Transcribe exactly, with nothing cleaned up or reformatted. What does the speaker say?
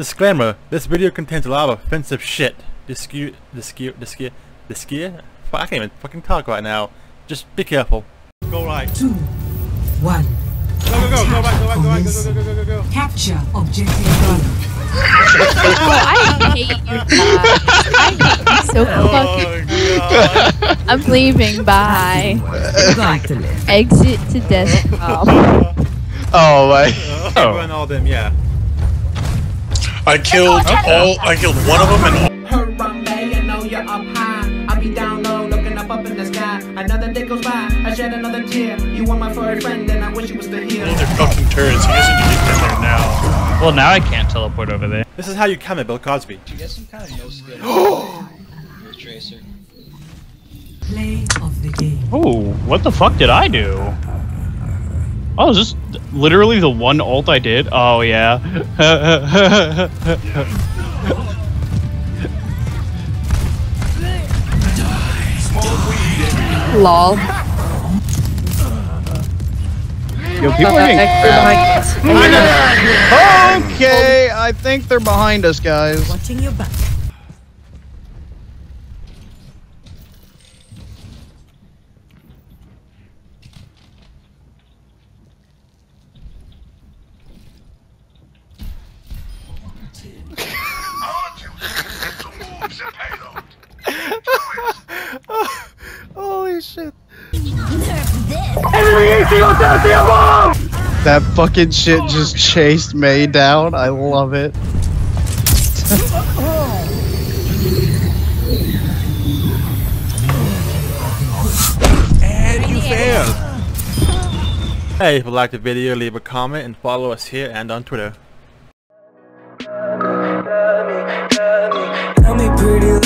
Disclaimer, this video contains a lot of offensive shit. Discu- discu- discu- discu- I can't even fucking talk right now. Just be careful. Go right. Two. One. Go, go, go, go right, go right, go right, go, go, go, go, go, go, go. Capture objective one. Oh, I hate you guys. I hate you so oh, fucking. God. I'm leaving, bye. Exit to death. Oh. Oh my. Oh. I run all them, yeah. I killed oh, all, I killed one of them and all. Her Bombay, you know you're up high. I'll be down low, looking up up in the sky. Another day goes by, I shed another tear. You were my first friend and I wish you was still here. Well, they're fucking turrets, you guys need to get down there now. Well, now I can't teleport over there. This is how you come at Bill Cosby. You get some kind of no skill. You're a tracer. Play of the game. Oh, what the fuck did I do? Oh, is this literally the one ult I did? Oh, yeah. Lol. Yo, people are getting behind us. Okay, I think they're behind us, guys. Watching your back. Holy shit. That fucking shit just chased May down. I love it. And you failed. Hey, if you liked the video, leave a comment and follow us here and on Twitter. Tell me pretty